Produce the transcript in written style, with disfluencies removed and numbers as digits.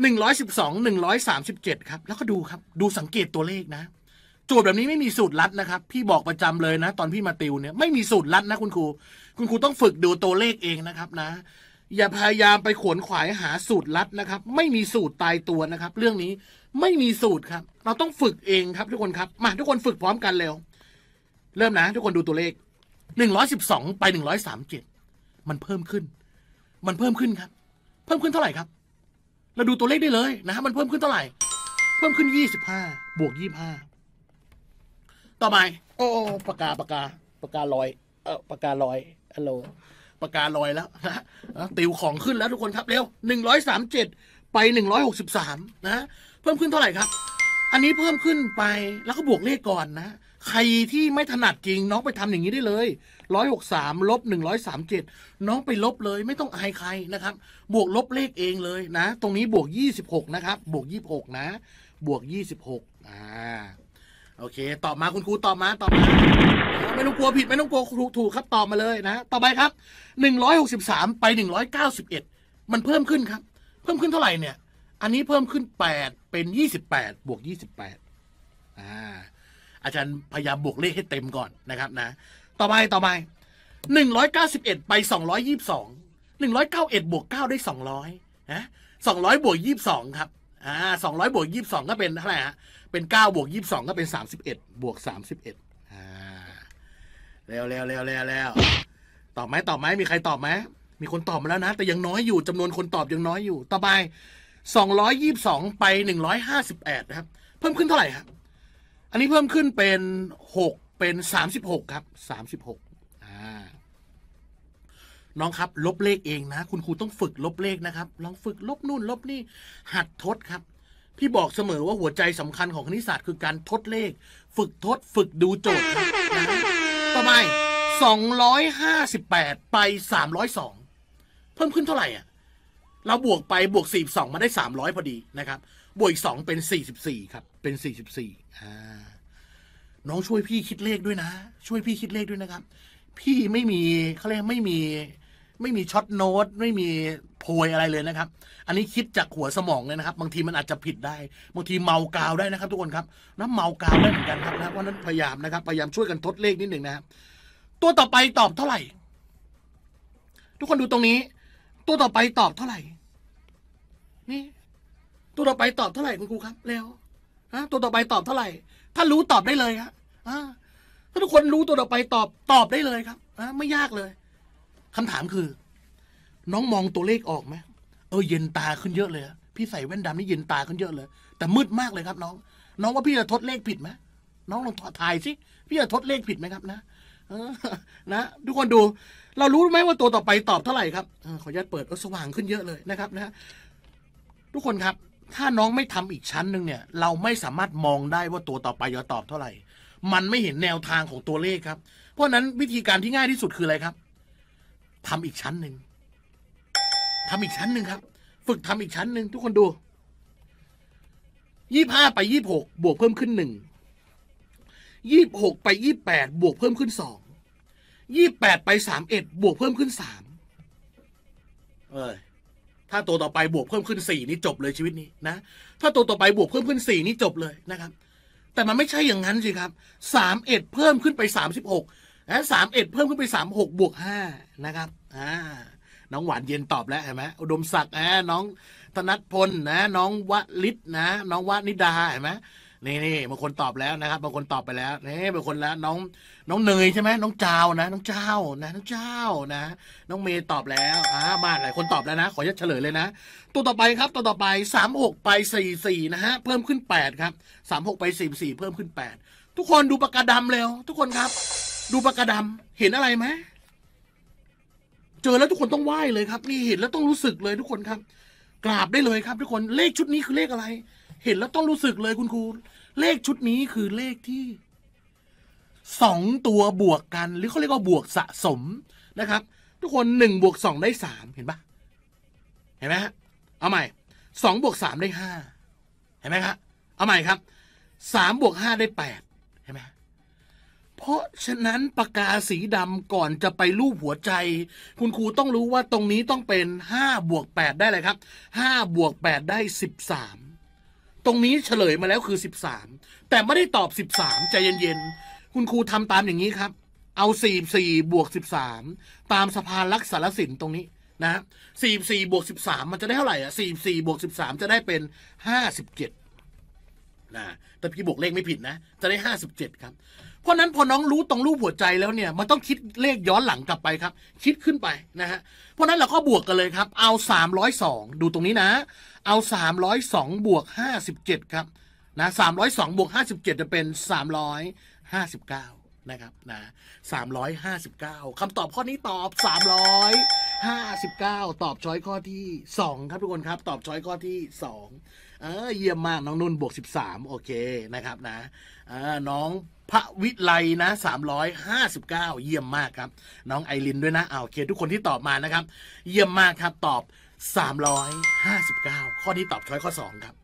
112 137ครับแล้วก็ดูครับดูสังเกตตัวเลขนะโจทย์แบบนี้ไม่มีสูตรลัดนะครับพี่บอกประจำเลยนะตอนพี่มาติวเนี่ยไม่มีสูตรลัดนะคุณครูต้องฝึกดูตัวเลขเองนะครับนะอย่าพยายามไปขวนขวายหาสูตรลัดนะครับไม่มีสูตรตายตัวนะครับเรื่องนี้ไม่มีสูตรครับเราต้องฝึกเองครับทุกคนครับมาทุกคนฝึกพร้อมกันเร็วเริ่มนะทุกคนดูตัวเลข112ไป137มันเพิ่มขึ้นครับเพิ่มขึ้นเท่าไหร่ครับเราดูตัวเลขได้เลยนะฮะมันเพิ่มขึ้นเท่าไหร่เพิ่มขึ้น25บวก25ต่อไปโอ้ปากกาลอยปากกาลอยฮัลโหลปากกาลอยแล้วนะติวของขึ้นแล้วทุกคนครับเร็ว137ไป163นะเพิ่มขึ้นเท่าไหร่ครับอันนี้เพิ่มขึ้นไปแล้วก็บวกเลขก่อนนะใครที่ไม่ถนัดจริงน้องไปทำอย่างนี้ได้เลย163ลบ137น้องไปลบเลยไม่ต้องอายใครนะครับบวกลบเลขเองเลยนะตรงนี้บวก26นะครับบวก26นะบวก26โอเคตอบมาคุณครูตอบมาไม่ต้องกลัวผิดไม่ต้องกลัวถูกครับตอบมาเลยนะต่อไปครับ163ไป191มันเพิ่มขึ้นครับเพิ่มขึ้นเท่าไหร่เนี่ยอันนี้เพิ่มขึ้น8เป็น28บวก28อาจารย์พยายามบวกเลขให้เต็มก่อนนะครับนะต่อไป191ไป222 191บวก9ได้200นะ200บวก22ครับ200บวก22ก็เป็นเท่าไหร่ฮะเป็น9บวก22ก็เป็น31บวก31เร็วตอบไหมมีใครตอบไหมมีคนตอบมาแล้วนะแต่ยังน้อยอยู่จำนวนคนตอบยังน้อยอยู่ต่อไป222ไป158นะครับเพิ่มขึ้นเท่าไหร่ครับอันนี้เพิ่มขึ้นเป็น6เป็น36ครับ36น้องครับลบเลขเองนะคุณครูต้องฝึกลบเลขนะครับลองฝึกลบนู่นลบนี่หัดทดครับพี่บอกเสมอว่าหัวใจสำคัญของคณิตศาสตร์คือการทดเลขฝึกทดฝึกดูโจทย์นะต่อไป258ไป302เพิ่มขึ้นเท่าไหร่อ่ะเราบวกไปบวก42มาได้300พอดีนะครับบวกอีก2เป็น44ครับเป็น44น้องช่วยพี่คิดเลขด้วยนะช่วยพี่คิดเลขด้วยนะครับพี่ไม่มีเขาเรียกไม่มีช็อตโน้ตไม่มีโพยอะไรเลยนะครับอันนี้คิดจากหัวสมองเลยนะครับบางทีมันอาจจะผิดได้บางทีเมากาวได้นะครับทุกคนครับน้ำเมากาวได้เหมือนกันครับนะเพราะนั้นพยายามช่วยกันทดเลขนิดหนึ่งนะครับตัวต่อไปตอบเท่าไหร่ทุกคนดูตรงนี้ตัวต่อไปตอบเท่าไหร่นี่ตัวต่อไปตอบเท่าไหร่คุณครูครับแล้วตัวต่อไปตอบเท่าไหร่ถ้ารู้ตอบได้เลยครับถ้าทุกคนรู้ตัวต่อไปตอบได้เลยครับไม่ยากเลยคำถามคือน้องมองตัวเลขออกไหมเย็นตาขึ้นเยอะเลยพี่ใส่แว่นดำนี่เย็นตาขึ้นเยอะเลยแต่มืดมากเลยครับน้องว่าพี่จะทดเลขผิดไหมน้องลองถ่ายสิพี่จะทดเลขผิดไหมครับนะนะทุกคนดูเรารู้ไหมว่าตัวต่อไปตอบเท่าไหร่ครับขออนุญาตเปิดสว่างขึ้นเยอะเลยนะครับนะทุกคนครับถ้าน้องไม่ทำอีกชั้นหนึ่งเนี่ยเราไม่สามารถมองได้ว่าตัวต่อไปจะตอบเท่าไหร่มันไม่เห็นแนวทางของตัวเลขครับเพราะฉะนั้นวิธีการที่ง่ายที่สุดคืออะไรครับทำอีกชั้นหนึ่งครับฝึกทำอีกชั้นหนึ่งทุกคนดู25ไป26บวกเพิ่มขึ้น1 26ไป28บวกเพิ่มขึ้น2 28ไป31บวกเพิ่มขึ้น3ถ้าตัวต่อไปบวกเพิ่มขึ้น4นี่จบเลยชีวิตนี้นะถ้าตัวต่อไปบวกเพิ่มขึ้น4นี่จบเลยนะครับแต่มันไม่ใช่อย่างนั้นสิครับ31เพิ่มขึ้นไป36และ31เพิ่มขึ้นไป36บวก5นะครับน้องหวานเย็นตอบแล้วเห็นไหมอุดมศักดิ์น้องธนัทพลนะน้องวลิศนะน้องวนิดาเห็นไหมนี่บางคนตอบแล้วนะครับบางคนตอบไปแล้วนี่บางคนแล้วน้องเนยใช่ไหมน้องเจ้านะน้องเจ้านะน้องเจ้านะน้องเมย์ตอบแล้วมาหลายคนตอบแล้วนะขอจะเฉลยเลยนะตัวต่อไปครับตัวต่อไป36ไป44นะฮะเพิ่มขึ้น8ครับ36ไป44เพิ่มขึ้น8ทุกคนดูปากกาดำแล้วทุกคนครับดูปากกาดำเห็นอะไรไหมเจอแล้วทุกคนต้องไหว้เลยครับนี่เห็นแล้วต้องรู้สึกเลยทุกคนครับกราบได้เลยครับทุกคนเลขชุดนี้คือเลขอะไรเห็นแล้วต้องรู้สึกเลยคุณครูเลขชุดนี้คือเลขที่2ตัวบวกกันหรือเขาเรียกว่าบวกสะสมนะครับทุกคน1บวก2ได้3เห็นปะเห็นไหมฮะเอาใหม่2บวก3ได้5เห็นไหมครับเอาใหม่ครับ3บวก5ได้8เห็นไหมพ เพราะฉะนั้นปากกาสีดำก่อนจะไปรูปหัวใจคุณครูต้องรู้ว่าตรงนี้ต้องเป็น5+8ได้เลยครับ5+8ได้13ตรงนี้เฉลยมาแล้วคือ13แต่ไม่ได้ตอบ13ใจเย็นๆคุณครูทำตามอย่างนี้ครับเอา44+13ตามสะพานลักษณ์สารสินตรงนี้นะ44+13มันจะได้เท่าไหร่อ่ะ44+13จะได้เป็น57นะแต่พี่บวกเลขไม่ผิดนะจะได้57ครับเพราะนั้นพอน้องรู้ตรงรูปหัวใจแล้วเนี่ยมันต้องคิดเลขย้อนหลังกลับไปครับคิดขึ้นไปนะฮะเพราะนั้นเราก็บวกกันเลยครับเอา302ดูตรงนี้นะเอา302บวก57ครับนะ302บวก57จะเป็น359นะครับนะ359คำตอบข้อนี้ตอบ359ตอบช้อยข้อที่2ครับทุกคนครับตอบช้อยข้อที่2เยี่ยมมากน้องนุ่นบวก13โอเคนะครับนะน้องพระวิไลนะ359เยี่ยมมากครับน้องไอรินด้วยนะโอเคทุกคนที่ตอบมานะครับเยี่ยมมากครับตอบ359ข้อนี้ตอบช้อยข้อ2ครับ